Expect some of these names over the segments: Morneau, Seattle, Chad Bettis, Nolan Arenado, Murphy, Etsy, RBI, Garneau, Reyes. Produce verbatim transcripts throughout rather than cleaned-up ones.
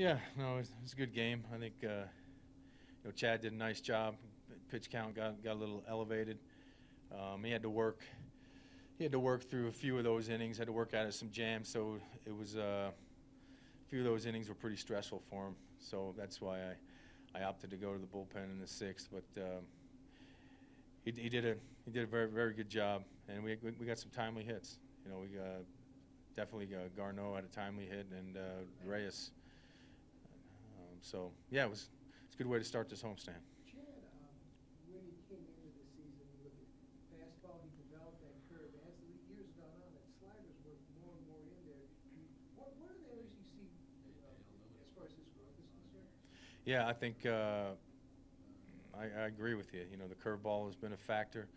Yeah, no, it's it a good game. I think uh, you know Chad did a nice job. Pitch count got got a little elevated. Um, he had to work. He had to work through a few of those innings. Had to work out of some jams. So it was uh, a few of those innings were pretty stressful for him. So that's why I, I opted to go to the bullpen in the sixth. But um, he, he did a he did a very very good job, and we we got some timely hits. You know, we uh, definitely uh, Garneau had a timely hit, and uh, Reyes. Um, so yeah, it was it's a good way to start this homestand. Chad, um, when he came into the season, you look at fastball, he developed that curve. As the years gone on, that sliders were more and more in there. What what are the others you see uh, as far as his growth is concerned? Yeah, I think uh, I, I agree with you. You know, the curveball has been a factor,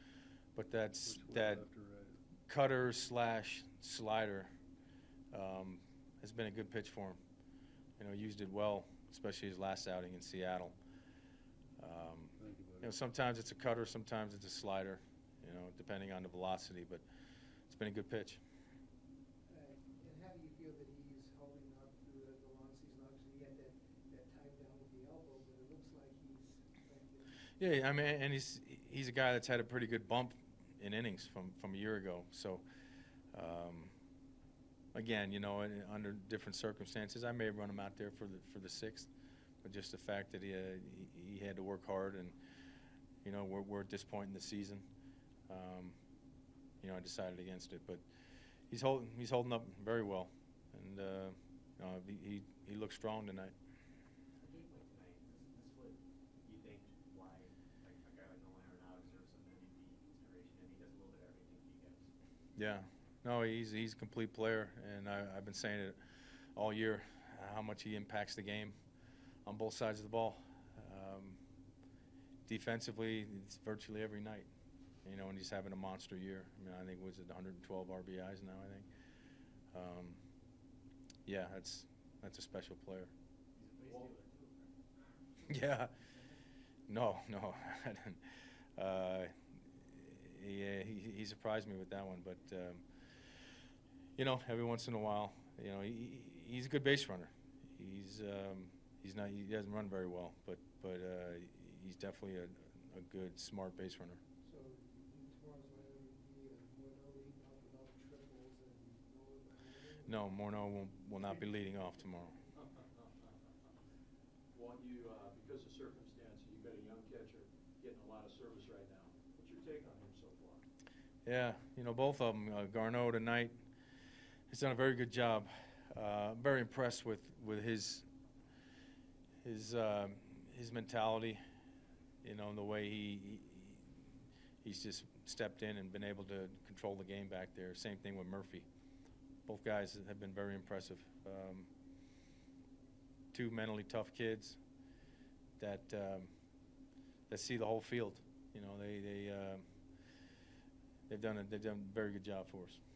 but that's that. Cutter slash slider um, has been a good pitch for him. You know, he used it well, especially his last outing in Seattle. Um, Thank you, buddy. You know, sometimes it's a cutter, sometimes it's a slider. You know, depending on the velocity, but it's been a good pitch. Uh, and how do you feel that he's holding up through the long season? Obviously, he had that, that time down with the elbow, but it looks like he's. Yeah, I mean, and he's he's a guy that's had a pretty good bump in innings from, from a year ago. So, um, again, you know, in, under different circumstances, I may have run him out there for the for the sixth, but just the fact that he had, he, he had to work hard, and you know, we're we're at this point in the season, um, you know, I decided against it. But he's holding he's holding up very well, and uh, you know, he he looked strong tonight. Yeah, no, he's he's a complete player, and I, I've been saying it all year, uh, how much he impacts the game on both sides of the ball. Um, defensively, it's virtually every night, you know, and he's having a monster year. I mean, I think was it one hundred twelve R B Is now, I think. Um, yeah, that's that's a special player. Yeah, no, no, I didn't. Uh, Yeah, he, he surprised me with that one, but um, you know, every once in a while, you know, he, he's a good base runner. He's um, he's not he doesn't run very well, but but uh, he's definitely a, a good smart base runner. So tomorrow's going to be Morneau leading off with all the triples and Nolan Arenado. No, Morneau will will not be leading off tomorrow. Want you uh, because of circumstances, you've got a young catcher getting a lot of service right now. What's your take on it? Yeah, you know, both of them. Uh, Garneau tonight has done a very good job. Uh, very impressed with with his his uh, his mentality. You know, and the way he, he he's just stepped in and been able to control the game back there. Same thing with Murphy. Both guys have been very impressive. Um, two mentally tough kids that um, that see the whole field. You know, they they. Uh, They've done a, they've done a very good job for us.